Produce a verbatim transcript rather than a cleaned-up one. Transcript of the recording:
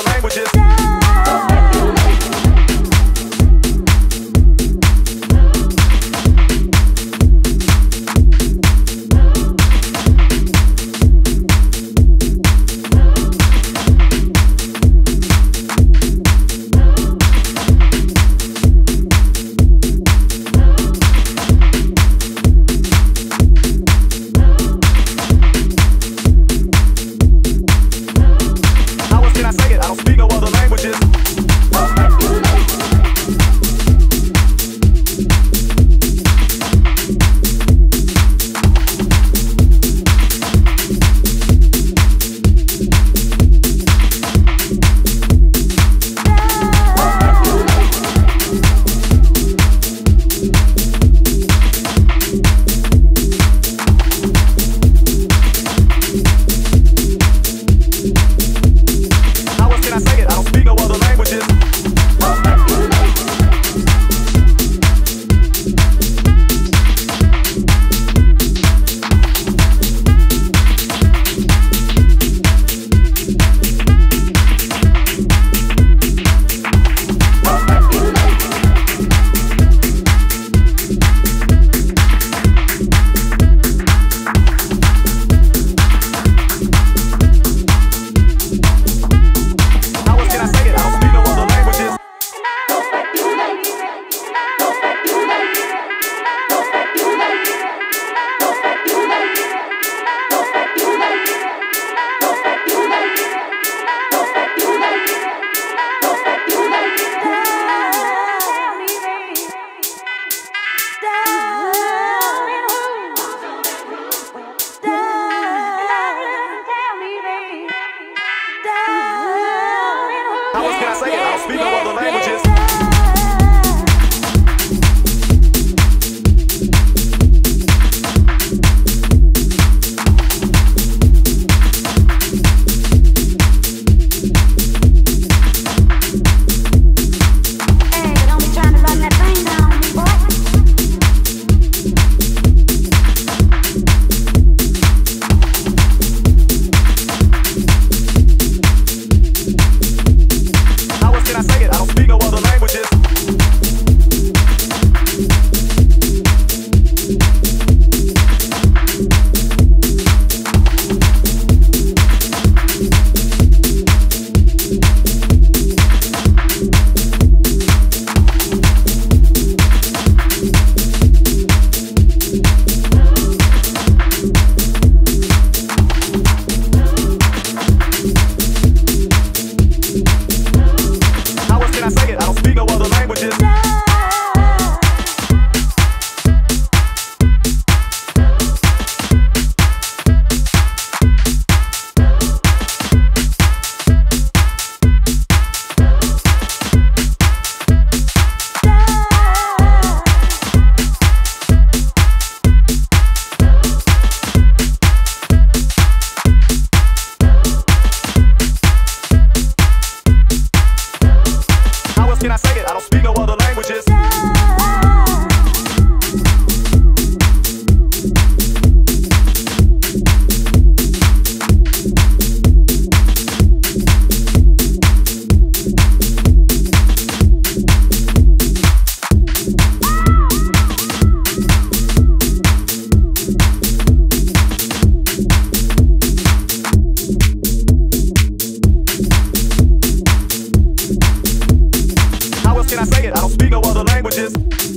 other languages. How else can I say it? I don't speak no other languages. Can I say it? I don't speak no other languages. Can I say it? I don't speak no other languages.